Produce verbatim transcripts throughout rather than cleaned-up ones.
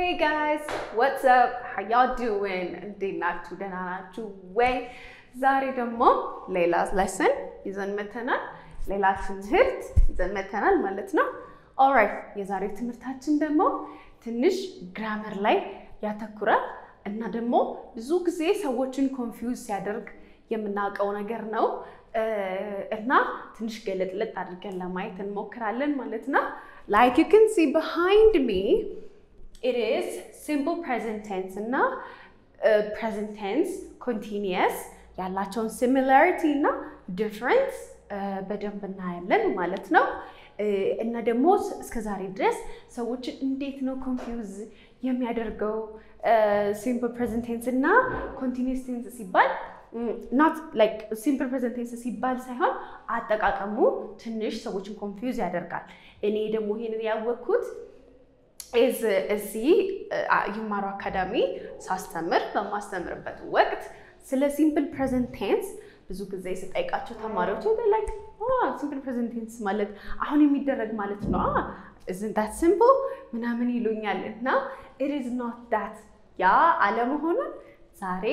Hey guys, what's up? How y'all doing? ዛሬ ደግሞ ሌላስ lesson ይዘን መተናል ሌላስ ትምህርት ይዘን መተናል ማለት ነው ኦልራይት የዛሬ ትምህርታችን ደግሞ ትንሽ ግራመር ላይ ያተኩራል እና ደግሞ ብዙ ጊዜ ሰዎችን ኮንፊውዝ ያደርግ የምናቀው ነገር ነው እና ትንሽ ገለጥለጥ አድርገን ለማየት እንሞክራለን ማለት ነው like you can see behind me it is simple present tense እና uh, present tense continuous ያላቸውን similarity እና difference በደንብ እናያለን ማለት ነው እና ደግሞ እስከ ዛሬ ድረስ ሰዎች እንዴት ነው ኮንፊውዝ የሚያደርገው simple present tense እና continuous tense ሲባል not like simple present tense ሲባል ሳይሆን አጠቃቀሙ ትንሽ ሰዎችን ኮንፊውዝ ያደርጋል እኔ ደግሞ ይሄን ያወኩት is እዚህ ይማሩ አካዳሚ ሳስተምር በማስተምርበት ወቅት So simple present tense ብዙ ጊዜ ሲጠይቃቸው ተማሪዎች like oh simple present tense ማለት አሁን የሚደረግ ማለት ነው አ isn't that simple ምናምን ይሉኛል እና it is not that ያ አለመሆኑ ዛሬ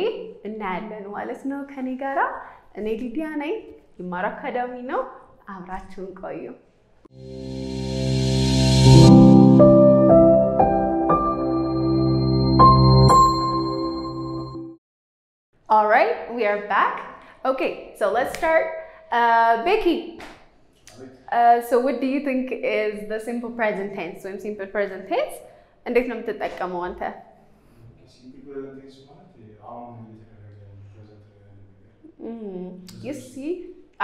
እናያለን ማለት ነው ከኔ ጋራ እኔ ሊዲያ ነኝ ይማራ አካዳሚ ነው አብራችሁን ቆዩ All right, we are back. Okay, so let's start. Uh, Becky, uh, so what do you think is the simple present tense? So, in simple present tense, and if you want to take a moment. Simple present tense, what? You see,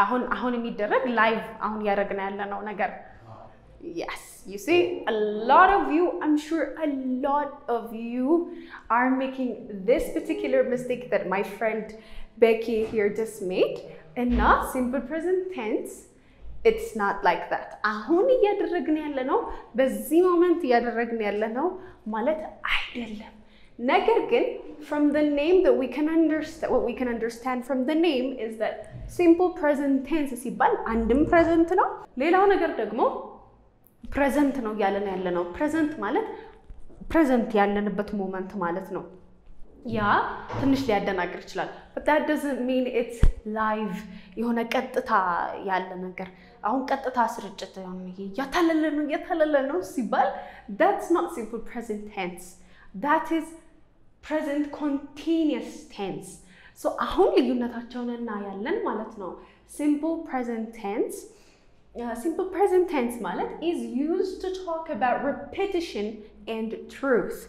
ahon ahon imidirag live ahon yaragnala no nagar. Yes, you see, a lot of you, I'm sure a lot of you are making this particular mistake that my friend Becky here just made. And not simple present tense, it's not like that. Ahun yadragn yallano, bezzi moment yadragn yallano, malat aydellam. Nagar gin, from the name that we can understand, what we can understand from the name is that simple present tense sibal andum present no, lelaw nagar degmo. Present no yalen yaleno. Present malet. Present yalen but moment malet no. Yeah, tanish liyadanagar chilal. But that doesn't mean it's live. Yehona katta yalenagar. Ahun katta sirichet yonni. Yathalaleno yathalaleno sibal. That's not simple present tense. That is present continuous tense. So ahun liyunatachon na yalen malet no. Simple present tense. Uh, simple present tense malat is used to talk about repetition and truth.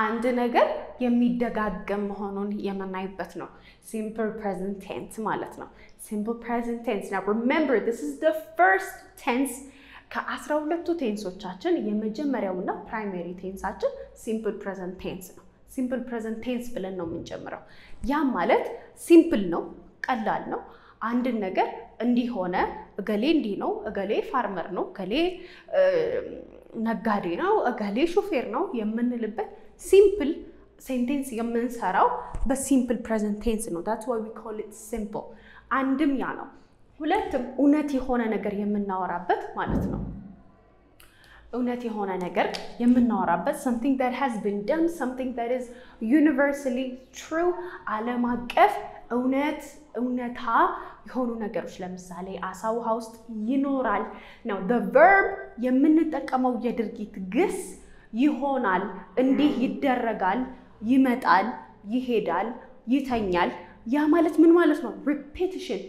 And nagar yemidegaggam honun yemanayibet no. Simple present tense malat no. Simple present tense. Now remember this is the first tense ka twelve tenseochachin yemejemeriyawna primary tenseachin simple present tense no. Simple present tense bilen no minjemeraw. Ya malat simple no, qallal no. አንድ ነገር እንዲህ ሆነ እገሌ እንዲህ ነው እገሌ ፋርመር ነው እገሌ ነጋዴ ነው እገሌ ሹፌር ነው የምንልበት ሲምፕል ሴንቴንስ የምንሰራው በሲምፕል ፕሬዘንት ቴንስ ነው that's why we call it simple አንድም ያ ነው ሁለቱም እውነት የሆነ ነገር የምናወራበት ማለት ነው እውነት የሆነ ነገር የምናወራበት something that has been done something that is universally true ዓለም አቀፍ እውነት እውነታ የሆኑ ነገሮች ለምሳሌ አሳው ሀውስት ይኖራል ነው the verb የምንጠቀመው የድርጊት ግስ ይሆናል እንዲህ ይደረጋል ይመጣል ይሄዳል ይተኛል ያ ማለት ምን ማለት ነው repetition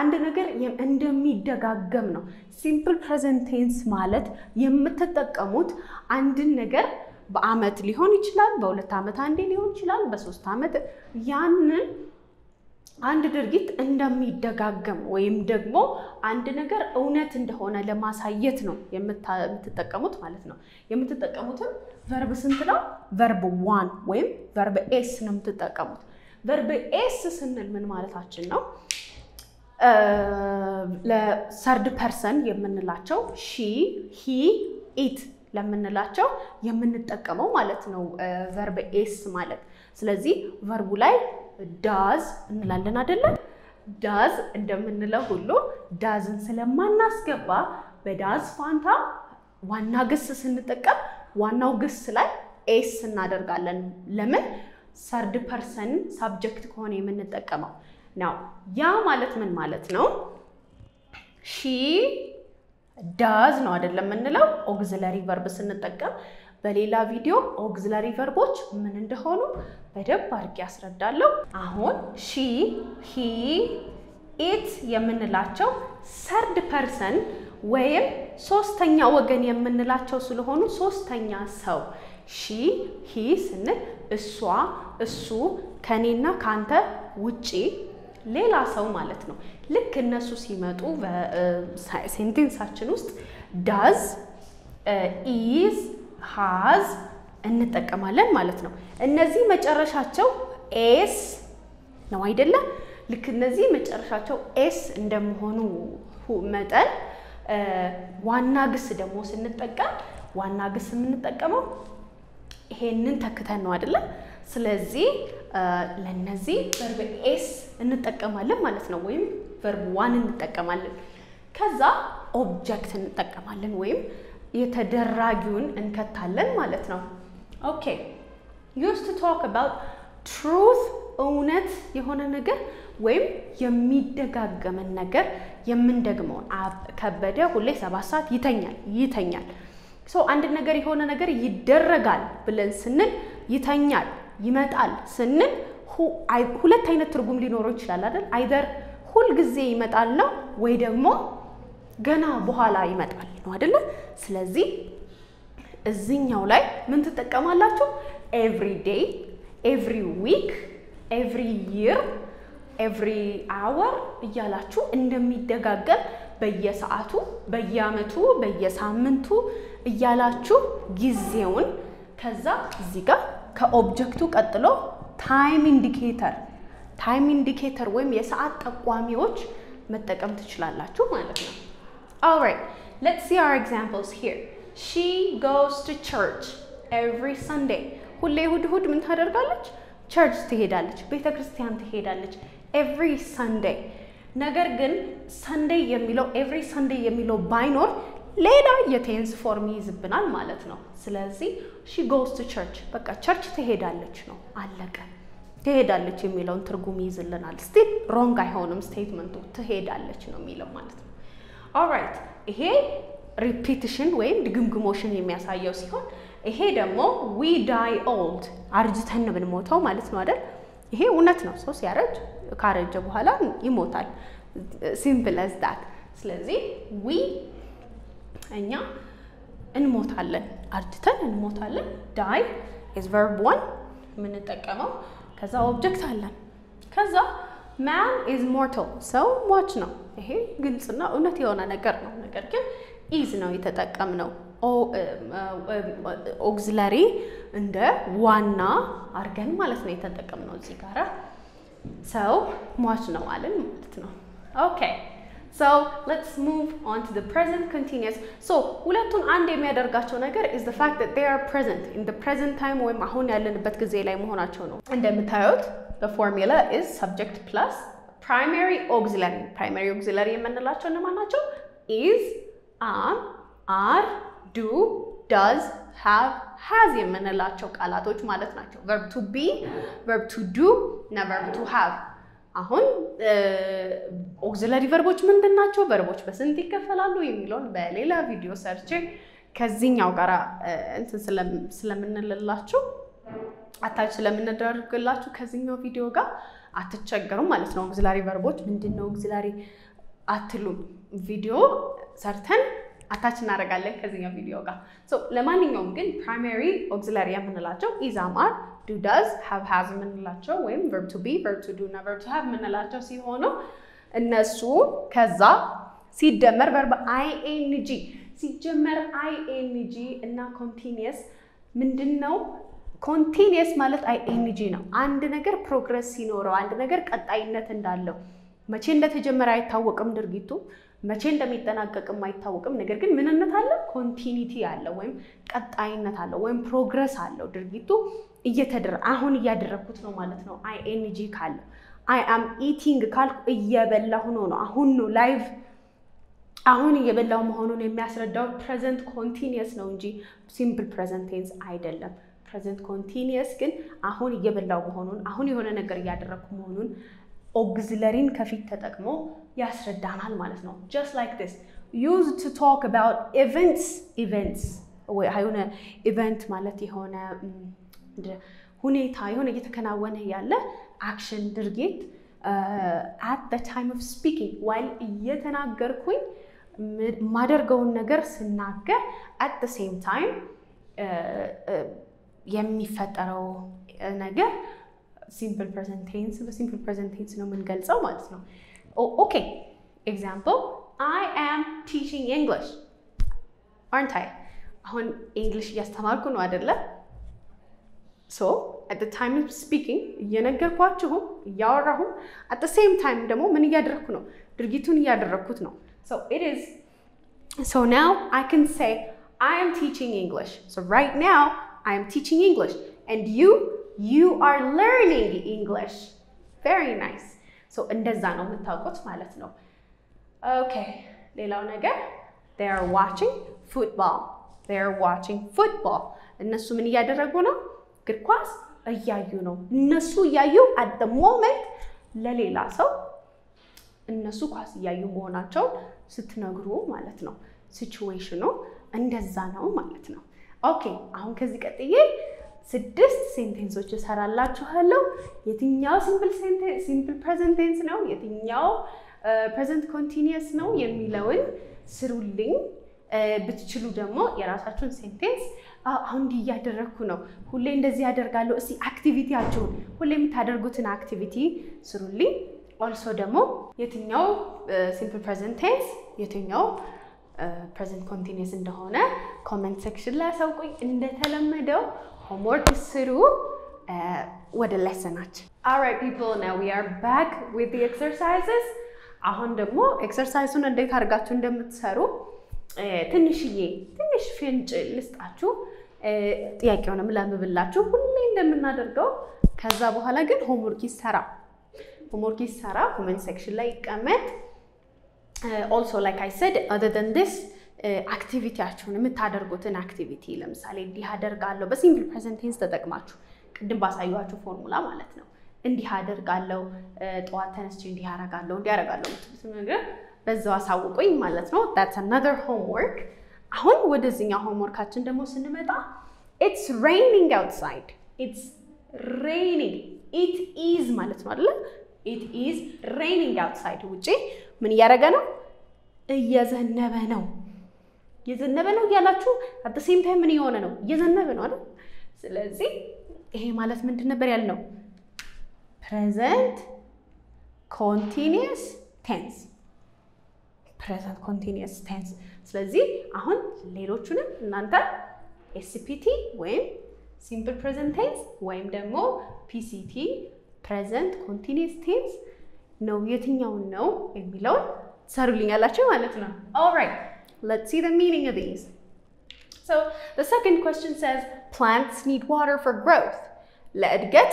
አንድ ነገር እንደሚደጋገም ነው simple present tense ማለት የምትጠቀሙት አንድ ነገር በአመት ሊሆን ይችላል በሁለት አመት አንዴ ሊሆን ይችላል በሶስት አመት ያንን አንድ ድርጊት እንደሚደጋገም ወይም ደግሞ አንድ ነገር እውነት እንደሆነ ለማሳየት ነው የምትጠቀሙት ማለት ነው የምትጠቀሙት verb ስንት ነው verb one ወይም verb s ነው የምትጠቀሙት verb s ስንል ምን ማለታችን ነው ለሰርድ ፐርሰን የምንላቸው she he it ለምንላቸው የምንጠቀመው ማለት ነው verb s ማለት ስለዚህ verb ላይ does እንላለን አይደለ does እንደምንለው ሁሉ doesን ስለማናስገባ በdoes ፋንታ ዋና ግስ ስንጠቀም ዋናው ግስ ላይ ኤስ እናደርጋለን ለምን third person subject ከሆነ የምንጠቀመው now ያ ማለት ምን ማለት ነው she does ነው አይደለም እንለው auxiliary verb ስንጠቀም በሌላ ቪዲዮ auxiliary verboች ምን እንደሆኑ በደንብ አድርጌ አስረዳለሁ አሁን she he it የምንላቸው third person ወይም ሶስተኛ ወገን የምንላቸው ስለሆኑ ሶስተኛ ሰው she he ስንል እሷ እሱ ከኔና ካንተ ውጪ ሌላ ሰው ማለት ነው ልክ እነሱ ሲመጡ በሴንቴንሳችን ውስጥ does is has እንጠቀማለን ማለት ነው እነዚህ መጨረሻቸው s ነው አይደለ ልክ እነዚህ መጨረሻቸው s እንደመሆኑ መጠን ዋና ግስ ደሞ ስንጠቀም ዋና ግስ ምንጠቀመው ይሄንን ተከታተል ነው አይደለ ስለዚህ ለነዚህ verb s እንጠቀማለን ማለት ነው ወይም verb one እንጠቀማለን ከዛ object እንጠቀማለን ወይም የተደራጊውን እንከታለን ማለት ነው okay used to talk about truth እውነት የሆነ ነገር ወይም የሚደጋገመን ነገር የምንደግመው ከበደ ሁሌ ሰባት ሰዓት ይተኛል ይተኛል ሶ አንድ ነገር የሆነ ነገር ይደረጋል ብለን ስንል ይተኛል ይመጣል ስንል ሁለት አይነት ትርጉም ሊኖረው ይችላል አይደል either ሁል ጊዜ ይመጣል ነው ወይ ደግሞ ገና በኋላ ይመጣል ነው አይደል ስለዚህ እዚህኛው ላይ ምን ተጠቀማላችሁ every day every week every year every hour ይያላችሁ እንደሚደጋገም በየሰዓቱ በየአመቱ በየሳምንቱ ይያላችሁ ጊዜውን ከዛ እዚህ ጋር ከኦብጀክቱ ቀጥሎ time indicator time indicator ወይም የሰዓት ጠቋሚዎች መጠቀም ትችላላችሁ ማለት ነው all right let's see our examples here she goes to church every sunday ሁሌ እሁድ እሁድ ምን ታደርጋለች ቸርች ትሄዳለች ቤተክርስቲያን ትሄዳለች every sunday ነገር ግን sunday የሚለው every sunday የሚለው ባይኖር ሌላ የቴንስ ፎርም ይዝብናል ማለት ነው ስለዚህ she goes to church በቃ ቸርች ትሄዳለች ነው አለቀ ትሄዳለች የሚለውን ትርጉም ይዝልናል still wrong አይሆንም statement ትሄዳለች ነው የሚለው ማለት ነው all right ይሄ repetition ወይም ድግምግሞሽን የሚያሳየው ሲሆን ይሄ ደግሞ we die old አርጅተን ነው ብንሞተው ማለት ነው አይደል ይሄ እውነት ነው ሰው ሲያረጅ ካረጀ በኋላ ይሞታል simple as that ስለዚህ we እኛ እንሞታለን አርጅተን እንሞታለን die is verb one ምን ተጠቀመው ከዛ object አለን ከዛ man is mortal ሰው ሟች ነው ይሄ ግልጽና እውነት የሆነ ነገር ነው ነገር ግን is ነው የተጠቀምነው auxiliary እንደ ዋና አርገን ማለት ነው የተጠቀምነው እዚህ ጋራ ሰው ሟች ነው አለን ማለት ነው okay so let's move on to the present continuous so ሁለቱን አንድ የሚያደርጋቸው ነገር is the fact that they are present in the present time ወይም አሁን ያለንበት ጊዜ ላይ መሆናቸው ነው እንደምታዩት the formula is subject plus primary auxiliary primary auxiliary የምንላቸው እነማናቸው is am are do does have has የምንላቸው ቃላቶች ማለት ናቸው verb to be verb to do እና verb to have አሁን auxiliary verboች ምንድናቸው verboች በስንት ይከፈላሉ የሚለውን በሌላ ቪዲዮ ሰርች ከዚህኛው ጋራ እንትን ስለምንልላችሁ አታች ስለምንደርግላችሁ ከዚህኛው ቪዲዮ ጋር አትቸገሩም ማለት ነው auxiliary verboች ምንድነው auxiliary አትሉ ቪዲዮ ሰርተን አታች እናደርጋለን ከዚህኛው ቪዲዮ ጋር ሶ ለማንኛውም ግን primary auxiliary የምንላቸው is am are do does have has የምንላቸው ወይም verb to be verb to do እና verb to have የምንላቸው ሲሆኑ እነሱ ከዛ ሲደመር verb ing ሲጀመር ing እና continuous ምንድነው continuous ማለት ing ነው አንድ ነገር progress ሲኖረው አንድ ነገር ቀጣይነት እንዳለው መቼ እንደተጀመረ አይታወቅም ድርጊቱ መቼ እንደሚጠናቀቅም አይታወቅም ነገር ግን ምንነት አለ ኮንቲኒቲ አለ ወይም ቀጣይነት አለ ወይም ፕሮግረስ አለ ድርጊቱ እየተደረ አሁን ያደረኩት ነው ማለት ነው ing ካለ i am eating ካልኩ እየበላሁ ነው ነው አሁን ነው ላይቭ አሁን እየበላሁ መሆኑን የሚያስረዳው present continuous ነው እንጂ simple present tense አይደለም present continuous ግን አሁን እየበላው መሆኑን አሁን የሆነ ነገር ያደረኩ መሆኑን auxiliaryin ከፊት ተጠቅሞ ያስረዳናል ማለት ነው just like this used to talk about events events ወይ አይሆነ event ማለት የሆነ ሁኔታ የሆነ እየተከናወነ ያለ action ድርጊት at the time of speaking while እየተናገርኩኝ ማደርገውን ነገር ስናገር at the same time የሚፈጠረው ነገር simple present tense but simple present tense ነው የምንገልጸው ማለት ነው okay example I am teaching English aren't I አሁን English እያስተማርኩ ነው አይደለ so at the time of speaking እየነገርኳችሁ እያወራሁ at the same time ደግሞ ምን እያደረኩ ነው ድርጊቱን እያደረኩት ነው so it is so now I can say I am teaching English so right now I am teaching English and you You are learning English. Very nice. So, እንደዛ ነው የምታውቁት ማለት ነው. Okay. ሌላው ነገር they are watching football. They are watching football. እነሱ ምን እያደረጉ ነው? እግር ኳስ እያዩ ነው. እነሱ እያዩ at the moment ለሌላ ሰው እነሱ ኳስ እያዩ መሆናቸው ስትነግሩ ማለት ነው. Situationu እንደዛ ነው ማለት ነው. Okay. አሁን ከዚህ ቀጥዬ ስድስት ሴንቴንሶች እሰራላችኋለሁ የትኛው ሲምፕል ሴንቴንስ ሲምፕል ፕሬዘንት ቴንስ ነው የትኛው ፕሬዘንት ኮንቲኒየስ ነው የሚለውን ስሩልኝ ብትችሉ ደግሞ የራሳችሁን ሴንቴንስ አሁን እያደረኩ ነው ሁሌ እንደዚህ ያደርጋለሁ እስቲ አክቲቪቲያችሁን ሁሌ የምታደርጉትን አክቲቪቲ ስሩልኝ also ደግሞ የትኛው ሲምፕል ፕሬዘንት ቴንስ የትኛው ፕሬዘንት ኮንቲኒየስ እንደሆነ ኮሜንት ሴክሽን ላይ አሳውቁኝ እንደተለመደው Homework suru uh, with a lesson. All right, people. Now we are back with the exercises. Ahon demo exercise un ende kargachu endemtseru tinishiye tinish finch listachu tiyaqewonam lambillachu hulle endeminadergew kaza bohala gen homework isara. Homework isara comment section la iqamet. Also like I said other than this activity action የምታደርጉትን activity ለምሳሌ እንዲያደርጋለሁ በሲምፕል ፕሬዘንት ቴንስ ተጠቅማችሁ ቅድም ባሳዩአችሁ ፎርሙላ ማለት ነው እንዲያደርጋለሁ ጧት ተነስቼ እንዲያደርጋለሁ እንዲያደርጋለሁ ምትሉት ነገር በዛው አሳውቁኝ ማለት ነው that's another homework አሁን ወደዚህኛው homeworkአችን ደግሞ ስንመጣ it's raining outside it's raining it is ማለት ነው አይደል it is raining outside ውጪ ምን ያደረገ ነው እየዘነበ ነው የዘነበ ነው ያላችሁ at the same time ምን የሆነ ነው የዘነበ ነው አይደል ስለዚህ ይሄ ማለት ምንድን ነበር ያልነው present continuous tense present continuous tense ስለዚህ አሁን ሌሎቹንም እናንተ ኤስ ፒ ቲ ወይም simple present tense ወይም ደግሞ ፒ ሲ ቲ present continuous tense ነው የትኛው ነው የሚለው ሰሩልኛላችሁ ማለት ነው all right Let's see the meaning of these. So, the second question says, plants need water for growth. ለእድገት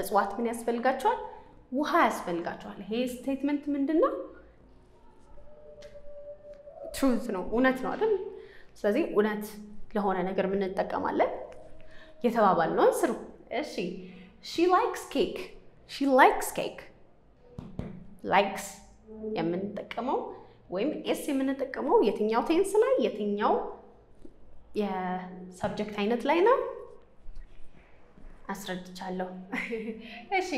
እጽዋት ምን ያስፈልጋቸዋል? ውሃ ያስፈልጋቸዋል. ይሄ ስቴትመንት ምንድነው? ትሩዝ ነው እውነት ነው አይደል? ስለዚህ እውነት ለሆነ ነገር ምን እንጠቀማለን? የተባባልነውን ስሩ. እሺ. She likes cake. She likes cake. Likes የምንጠቀመው ወይም ኤስ የምንጠቀመው የትኛው ቴንስ ላይ የትኛው የሰብጀክት አይነት ላይ ነው አስረድቻለሁ እሺ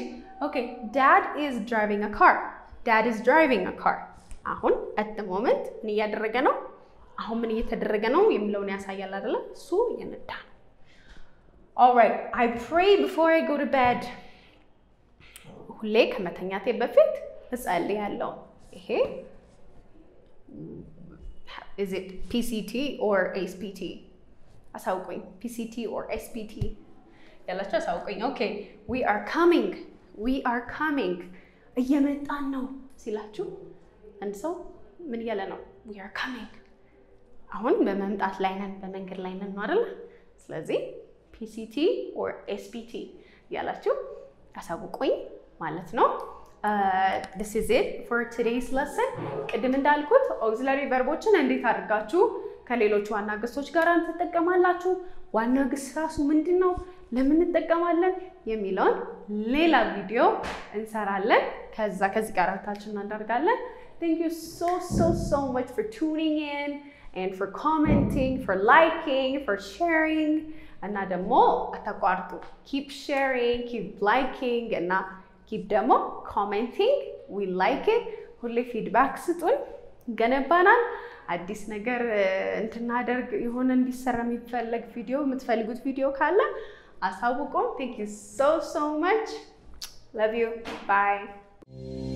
ኦኬ dad is driving a car dad is driving a car አሁን at the moment ምን እያደረገ ነው አሁን ምን እየተደረገ ነው የሚለውን ያሳያል አይደል እሱ እየነዳ ነው all right I pray before I go to bed ሁሌ ከመተኛቴ በፊት እጸልያለሁ ይሄ Is it P C T or S P T? Asaukoi. P C T or S P T? Yeah, let's just asaukoi. Okay. We are coming. We are coming. Yemetano silachu. And so, min yelano. We are coming. Ahon bememtat lainen bemengir lainen model. Slazi P C T or S P T. Yalachu asaukoi. Malat no. Uh, this is it for today's lesson. ቅድም እንዳልኩት auxiliary verboችን እንዴት አድርጋችሁ ከሌሎቹ አናግሶች ጋር እንተጠቀማላችሁ ዋናው ግስ ራሱ ምንድነው ለምን ተጠቀማለን የሚለውን ሌላ ቪዲዮ እንሰራለን ከዛ ከዚህ ጋር አጣችሁና እናደርጋለን Thank you so so so much for tuning in and for commenting, for liking, for sharing. እና ደሞ አታቋርጡ. Keep sharing, keep liking and not keep demo commenting. We like it. ሁሌ ፊድባክ ስጡን. ገነባናል አዲስ ነገር እንትናደርግ ይሁን እንዲሰራ የሚፈልግ ቪዲዮ የምትፈልጉት ቪዲዮ ካለ አሳውቁን Thank you so so much. Love you. Bye.